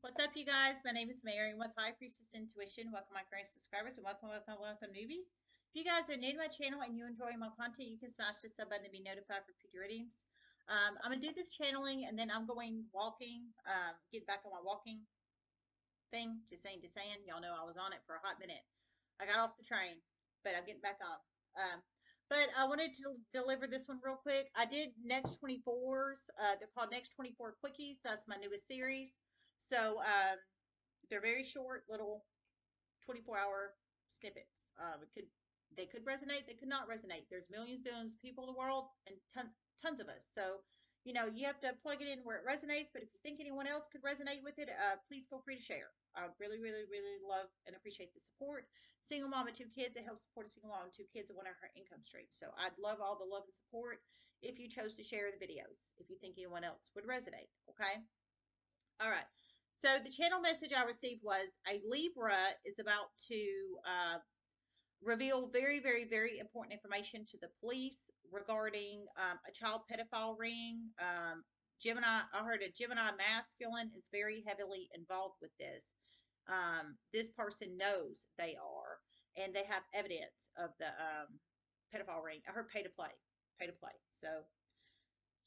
What's up, you guys? My name is Mary with High Priestess Intuition. Welcome, my current subscribers, and welcome, newbies. If you guys are new to my channel and you enjoy my content, you can smash the sub button to be notified for future readings. I'm going to do this channeling, and then I'm going walking, get back on my walking thing. Just saying. Y'all know I was on it for a hot minute. I got off the train, but I'm getting back on. But I wanted to deliver this one real quick. I did Next24s. They're called Next24 Quickies. That's my newest series. So they're very short, little 24-hour snippets. They could resonate. They could not resonate. There's billions of people in the world and tons of us. So, you know, you have to plug it in where it resonates. But if you think anyone else could resonate with it, please feel free to share. I would really love and appreciate the support. Single mom and two kids, it helps support a single mom and two kids in one of her income streams. So I'd love all the love and support if you chose to share the videos, if you think anyone else would resonate, okay? All right. So the channel message I received was a Libra is about to reveal very important information to the police regarding a child pedophile ring. Gemini, I heard a Gemini masculine is very heavily involved with this. This person knows they are, and they have evidence of the pedophile ring. I heard pay to play. So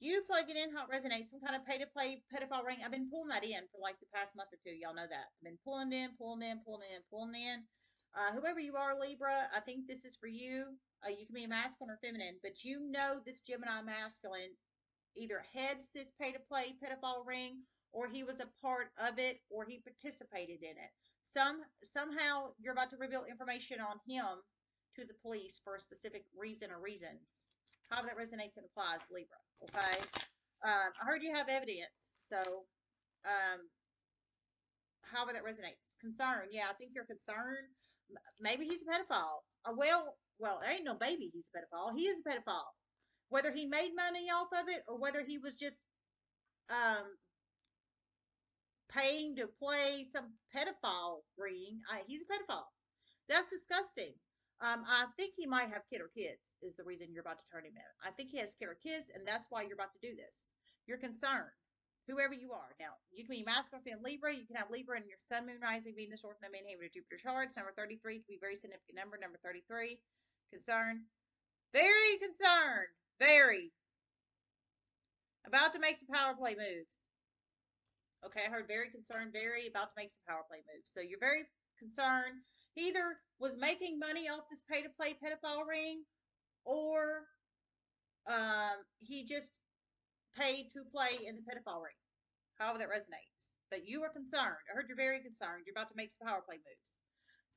you plug it in how it resonates, some kind of pay to play pedophile ring. I've been pulling that in for like the past month or two. Y'all know that. I've been pulling in. Whoever you are, Libra, I think this is for you. You can be masculine or feminine, but you know this Gemini masculine either heads this pay-to-play pedophile ring, or he was a part of it, or he participated in it. Somehow you're about to reveal information on him to the police for a specific reason or reasons. How that resonates and applies, Libra. Okay. I heard you have evidence, so however that resonates. Concern. Yeah, I think you're concerned. Maybe he's a pedophile. Well, there ain't no baby he's a pedophile. He is a pedophile. Whether he made money off of it or whether he was just paying to play some pedophile ring, he's a pedophile. That's disgusting. I think he might have kid or kids is the reason you're about to turn him in. I think he has kid or kids, and that's why you're about to do this. You're concerned. Whoever you are. Now, you can be masculine and Libra. You can have Libra in your sun, moon, rising, Venus, North, and Manhattan, Jupiter charts. Number 33 can be a very significant number. Number 33, concerned. Very concerned. Very. About to make some power play moves. Okay, I heard very concerned. Very about to make some power play moves. So you're very concerned. He either was making money off this pay-to-play pedophile ring, or he just paid to play in the pedophile ring. However that resonates. But you are concerned. I heard you're very concerned. You're about to make some power play moves.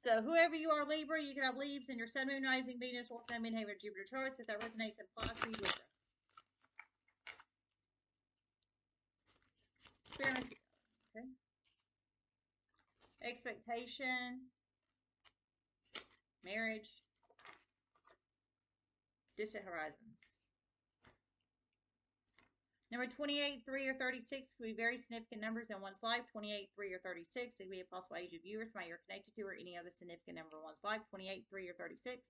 So whoever you are, Libra, you can have leaves in your sun, moon, rising, Venus, or sun, Manhattan, Jupiter charts. If that resonates, and applies for you, Libra. Experience. Okay. Expectation. Marriage. Distant horizons. Number 28, 3, or 36 can be very significant numbers in one's life. 28, 3, or 36. It could be a possible age of you or somebody you're connected to, or any other significant number in one's life. 28, 3, or 36.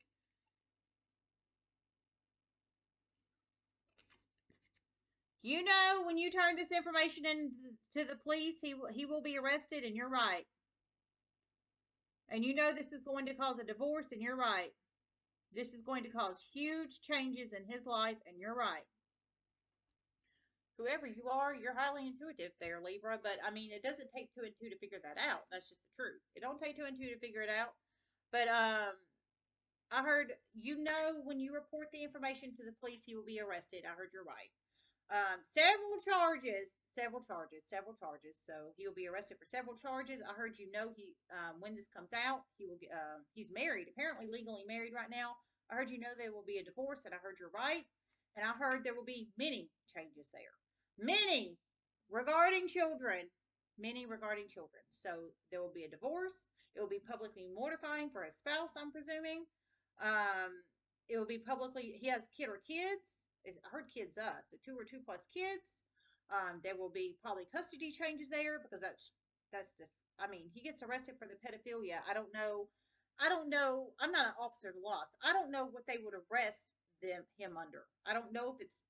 You know when you turn this information in to the police, he will be arrested, and you're right. And you know this is going to cause a divorce, and you're right. This is going to cause huge changes in his life, and you're right. Whoever you are, you're highly intuitive there, Libra. But, I mean, it doesn't take two and two to figure that out. That's just the truth. It don't take two and two to figure it out. But I heard, you know, when you report the information to the police, he will be arrested. I heard you're right. Several charges. So, he'll be arrested for several charges. I heard you know he, when this comes out, he will get, he's married, apparently legally married right now. I heard you know there will be a divorce, and I heard you're right. And I heard there will be many changes there. Many regarding children. Many regarding children. So there will be a divorce. It will be publicly mortifying for his spouse, I'm presuming. It will be publicly, he has kid or kids. I heard kids us. So two or two plus kids. There will be probably custody changes there because that's just, I mean, he gets arrested for the pedophilia. I don't know. I'm not an officer of the law. So I don't know what they would arrest him under. I don't know if it's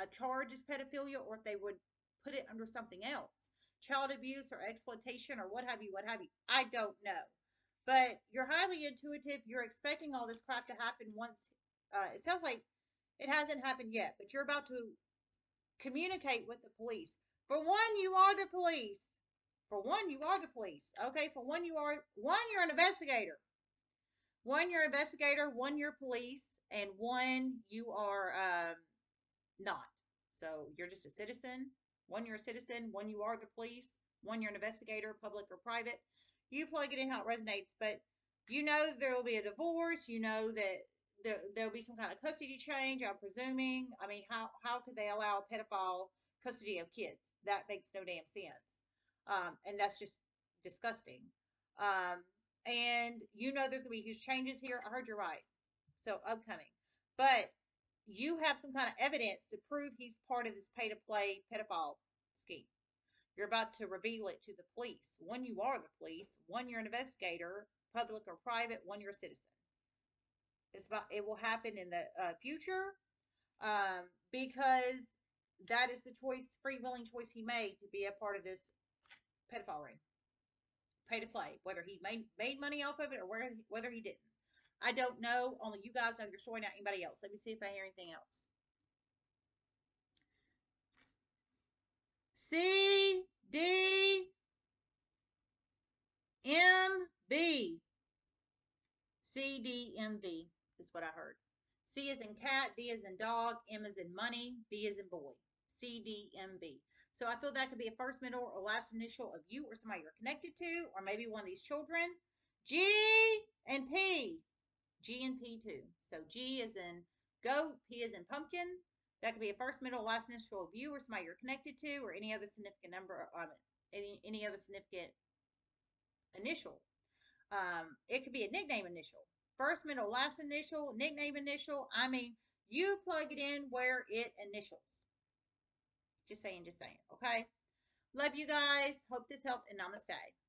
a charge as pedophilia or if they would put it under something else. child abuse or exploitation or what have you. I don't know. But you're highly intuitive. You're expecting all this crap to happen once. It sounds like it hasn't happened yet, but you're about to communicate with the police. For one, you are the police. Okay, for one, you're an investigator. One, you're police, and one, you are not. So you're just a citizen. One, you're a citizen. One, you are the police. One, you're an investigator, public or private. You plug it in how it resonates, but you know there will be a divorce. You know that there'll be some kind of custody change, I'm presuming. I mean, how could they allow a pedophile custody of kids? That makes no damn sense. And that's just disgusting. And you know there's going to be huge changes here. I heard you're right. So upcoming. But you have some kind of evidence to prove he's part of this pay-to-play pedophile scheme. You're about to reveal it to the police. One, you are the police. One, you're an investigator, public or private. One, you're a citizen. It will happen in the future because that is the choice, free willing choice he made to be a part of this pedophile ring. Pay to play. Whether he made money off of it or whether he didn't. I don't know. Only you guys know your story, not anybody else. Let me see if I hear anything else. C, D, M, B. C, D, M, B is what I heard. C is in cat, D is in dog, M is in money, B is in boy. C, D, M, B. So I feel that could be a first, middle, or last initial of you or somebody you're connected to, or maybe one of these children. G and P. G and P too. So G is in goat, P is in pumpkin. That could be a first, middle, last initial of you or somebody you're connected to, or any other significant number, any other significant initial. It could be a nickname initial. First, middle, last initial, nickname initial. I mean, you plug it in where it initials. Just saying, okay? Love you guys. Hope this helped, and namaste.